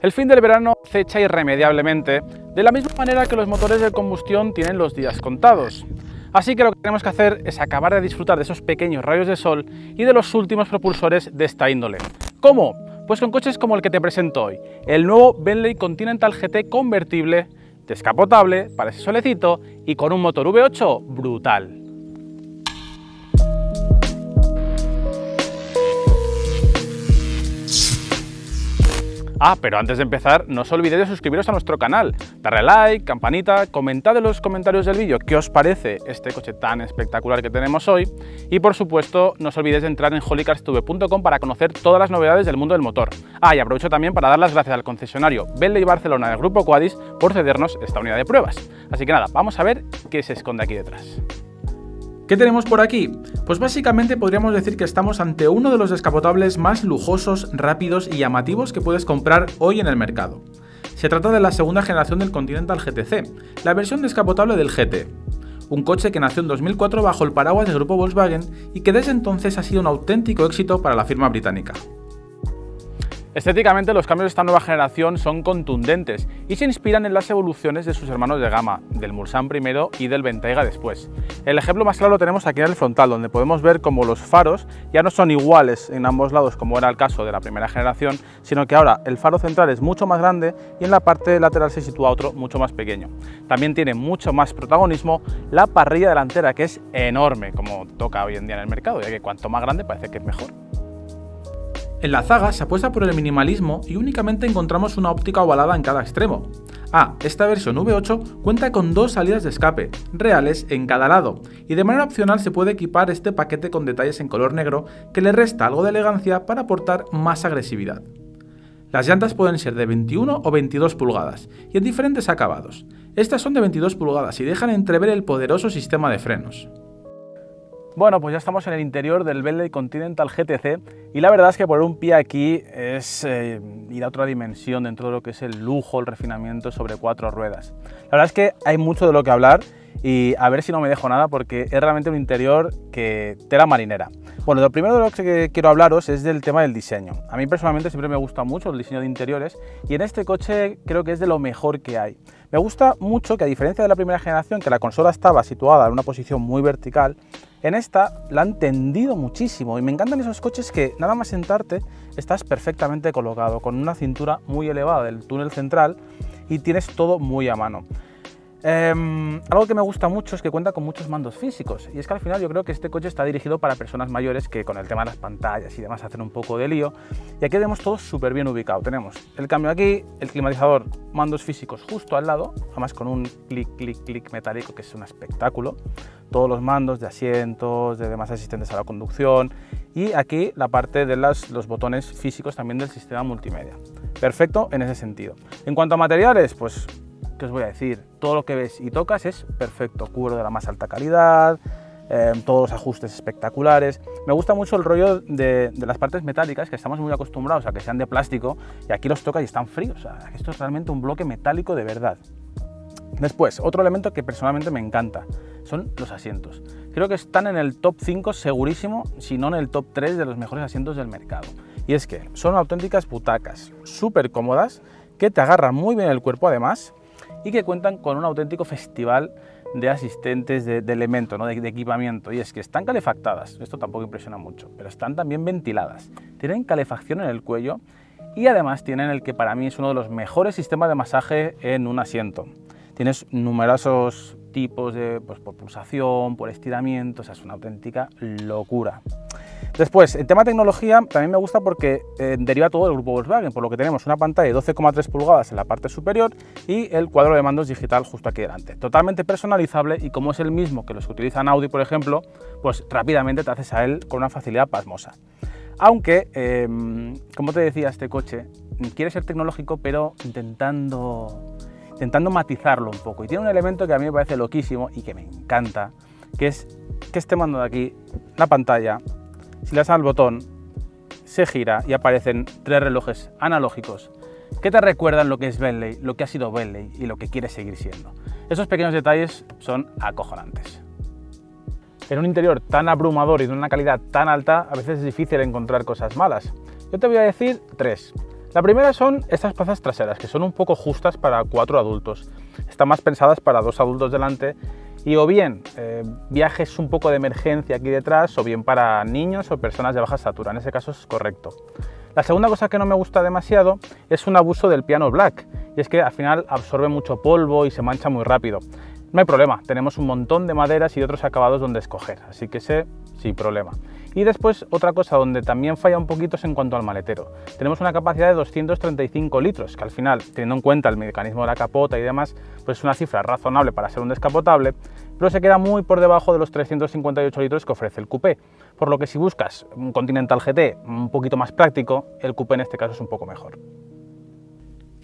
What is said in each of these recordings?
El fin del verano acecha irremediablemente, de la misma manera que los motores de combustión tienen los días contados. Así que lo que tenemos que hacer es acabar de disfrutar de esos pequeños rayos de sol y de los últimos propulsores de esta índole. ¿Cómo? Pues con coches como el que te presento hoy, el nuevo Bentley Continental GT convertible, descapotable, para ese solecito y con un motor V8 brutal. Ah, pero antes de empezar, no os olvidéis de suscribiros a nuestro canal, darle like, campanita, comentad en los comentarios del vídeo qué os parece este coche tan espectacular que tenemos hoy y, por supuesto, no os olvidéis de entrar en holycarstv.com para conocer todas las novedades del mundo del motor. Ah, y aprovecho también para dar las gracias al concesionario Bentley Barcelona del Grupo Quadis por cedernos esta unidad de pruebas. Así que nada, vamos a ver qué se esconde aquí detrás. ¿Qué tenemos por aquí? Pues básicamente podríamos decir que estamos ante uno de los descapotables más lujosos, rápidos y llamativos que puedes comprar hoy en el mercado. Se trata de la segunda generación del Continental GTC, la versión descapotable del GT. Un coche que nació en 2004 bajo el paraguas del grupo Volkswagen y que desde entonces ha sido un auténtico éxito para la firma británica. Estéticamente, los cambios de esta nueva generación son contundentes y se inspiran en las evoluciones de sus hermanos de gama, del Mulsanne primero y del Bentayga después. El ejemplo más claro lo tenemos aquí en el frontal, donde podemos ver cómo los faros ya no son iguales en ambos lados, como era el caso de la primera generación, sino que ahora el faro central es mucho más grande y en la parte lateral se sitúa otro mucho más pequeño. También tiene mucho más protagonismo la parrilla delantera, que es enorme, como toca hoy en día en el mercado, ya que cuanto más grande parece que es mejor. En la zaga se apuesta por el minimalismo y únicamente encontramos una óptica ovalada en cada extremo. Ah, esta versión V8 cuenta con dos salidas de escape, reales en cada lado, y de manera opcional se puede equipar este paquete con detalles en color negro que le resta algo de elegancia para aportar más agresividad. Las llantas pueden ser de 21 o 22 pulgadas y en diferentes acabados. Estas son de 22 pulgadas y dejan entrever el poderoso sistema de frenos. Bueno, pues ya estamos en el interior del Bentley Continental GTC y la verdad es que poner un pie aquí es ir a otra dimensión dentro de lo que es el lujo, el refinamiento sobre cuatro ruedas. La verdad es que hay mucho de lo que hablar y a ver si no me dejo nada porque es realmente un interior que tela marinera. Bueno, lo primero de lo que quiero hablaros es del tema del diseño. A mí personalmente siempre me gusta mucho el diseño de interiores y en este coche creo que es de lo mejor que hay. Me gusta mucho que, a diferencia de la primera generación, que la consola estaba situada en una posición muy vertical, en esta la han tendido muchísimo y me encantan esos coches que nada más sentarte estás perfectamente colocado, con una cintura muy elevada del túnel central y tienes todo muy a mano. Algo que me gusta mucho es que cuenta con muchos mandos físicos y es que al final yo creo que este coche está dirigido para personas mayores que con el tema de las pantallas y demás hacen un poco de lío, y aquí vemos todo súper bien ubicado. Tenemos el cambio aquí, el climatizador, mandos físicos justo al lado, además con un clic, clic, clic metálico que es un espectáculo, todos los mandos de asientos, de demás asistentes a la conducción, y aquí la parte de los botones físicos también del sistema multimedia. Perfecto en ese sentido. En cuanto a materiales, pues ¿qué os voy a decir? Todo lo que ves y tocas es perfecto, cuero de la más alta calidad, todos los ajustes espectaculares. Me gusta mucho el rollo de las partes metálicas, que estamos muy acostumbrados a que sean de plástico, y aquí los tocas y están fríos. O sea, esto es realmente un bloque metálico de verdad. Después, otro elemento que personalmente me encanta son los asientos. Creo que están en el top 5 segurísimo, si no en el top 3 de los mejores asientos del mercado. Y es que son auténticas butacas, súper cómodas, que te agarran muy bien el cuerpo además, y que cuentan con un auténtico festival de asistentes, de elementos, ¿no? de equipamiento. Y es que están calefactadas, esto tampoco impresiona mucho, pero están también ventiladas. Tienen calefacción en el cuello y además tienen el que para mí es uno de los mejores sistemas de masaje en un asiento. Tienes numerosos tipos de, pues, por pulsación, por estiramiento, o sea, es una auténtica locura. Después, el tema tecnología también me gusta porque deriva todo del grupo Volkswagen, por lo que tenemos una pantalla de 12,3 pulgadas en la parte superior y el cuadro de mandos digital justo aquí delante. Totalmente personalizable, y como es el mismo que los que utilizan Audi, por ejemplo, pues rápidamente te haces a él con una facilidad pasmosa. Aunque, como te decía, este coche quiere ser tecnológico, pero intentando matizarlo un poco. Y tiene un elemento que a mí me parece loquísimo y que me encanta, que es que este mando de aquí, la pantalla, si le das al botón, se gira y aparecen tres relojes analógicos que te recuerdan lo que es Bentley, lo que ha sido Bentley y lo que quiere seguir siendo. Esos pequeños detalles son acojonantes. En un interior tan abrumador y de una calidad tan alta, a veces es difícil encontrar cosas malas. Yo te voy a decir tres. La primera son estas plazas traseras, que son un poco justas para 4 adultos. Están más pensadas para 2 adultos delante y o bien viajes un poco de emergencia aquí detrás, o bien para niños o personas de baja estatura. En ese caso es correcto. La segunda cosa que no me gusta demasiado es un abuso del piano black, y es que al final absorbe mucho polvo y se mancha muy rápido. No hay problema, tenemos un montón de maderas y otros acabados donde escoger, así que ese sin problema. Y después otra cosa donde también falla un poquito es en cuanto al maletero. Tenemos una capacidad de 235 litros, que al final, teniendo en cuenta el mecanismo de la capota y demás, pues es una cifra razonable para ser un descapotable, pero se queda muy por debajo de los 358 litros que ofrece el coupé, por lo que si buscas un Continental GT un poquito más práctico, el coupé en este caso es un poco mejor.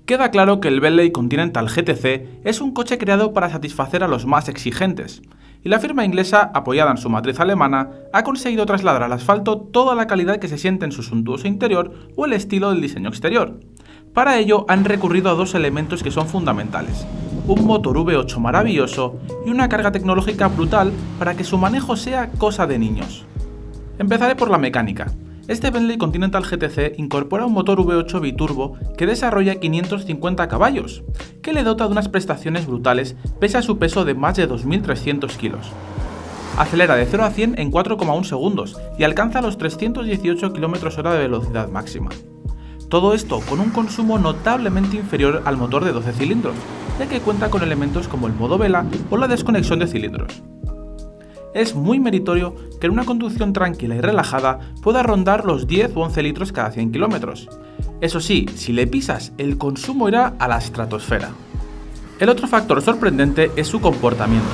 Queda claro que el Bentley Continental GTC es un coche creado para satisfacer a los más exigentes, y la firma inglesa, apoyada en su matriz alemana, ha conseguido trasladar al asfalto toda la calidad que se siente en su suntuoso interior o el estilo del diseño exterior. Para ello han recurrido a dos elementos que son fundamentales, un motor V8 maravilloso y una carga tecnológica brutal para que su manejo sea cosa de niños. Empezaré por la mecánica. Este Bentley Continental GTC incorpora un motor V8 biturbo que desarrolla 550 caballos, que le dota de unas prestaciones brutales pese a su peso de más de 2.300 kilos. Acelera de 0 a 100 en 4,1 segundos y alcanza los 318 km/h de velocidad máxima. Todo esto con un consumo notablemente inferior al motor de 12 cilindros, ya que cuenta con elementos como el modo vela o la desconexión de cilindros. Es muy meritorio que en una conducción tranquila y relajada pueda rondar los 10 o 11 litros cada 100 kilómetros. Eso sí, si le pisas, el consumo irá a la estratosfera. El otro factor sorprendente es su comportamiento.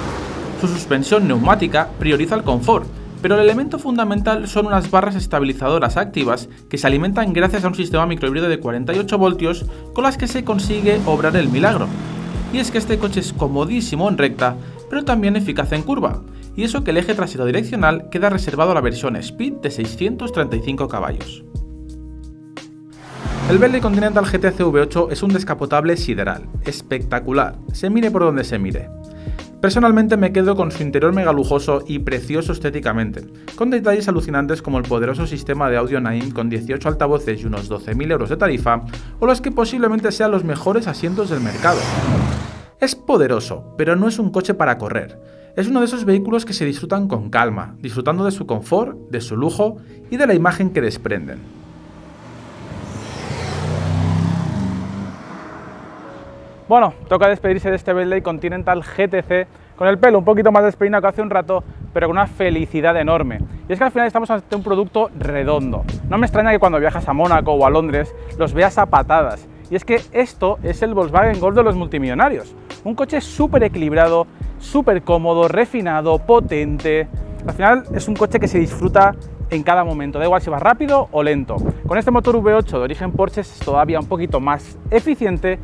Su suspensión neumática prioriza el confort, pero el elemento fundamental son unas barras estabilizadoras activas que se alimentan gracias a un sistema microhíbrido de 48 voltios con las que se consigue obrar el milagro. Y es que este coche es comodísimo en recta, pero también eficaz en curva. Y eso que el eje trasero direccional queda reservado a la versión Speed de 635 caballos. El Bentley Continental GTC V8 es un descapotable sideral, espectacular, se mire por donde se mire. Personalmente me quedo con su interior mega lujoso y precioso estéticamente, con detalles alucinantes como el poderoso sistema de audio Naim con 18 altavoces y unos 12.000 euros de tarifa, o los que posiblemente sean los mejores asientos del mercado. Es poderoso, pero no es un coche para correr. Es uno de esos vehículos que se disfrutan con calma, disfrutando de su confort, de su lujo y de la imagen que desprenden. Bueno, toca despedirse de este Bentley Continental GTC con el pelo un poquito más despeinado que hace un rato, pero con una felicidad enorme. Y es que al final estamos ante un producto redondo. No me extraña que cuando viajas a Mónaco o a Londres los veas a patadas. Y es que esto es el Volkswagen Golf de los multimillonarios. Un coche súper equilibrado, súper cómodo, refinado, potente. Al final es un coche que se disfruta en cada momento, da igual si vas rápido o lento. Con este motor V8 de origen Porsche es todavía un poquito más eficiente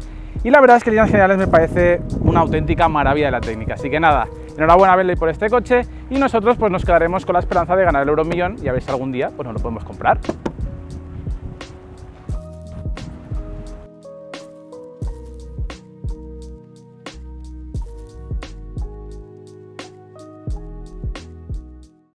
y la verdad es que en líneas generales me parece una auténtica maravilla de la técnica. Así que nada, enhorabuena a Bentley por este coche y nosotros pues nos quedaremos con la esperanza de ganar el Euromillón y a ver si algún día pues nos lo podemos comprar.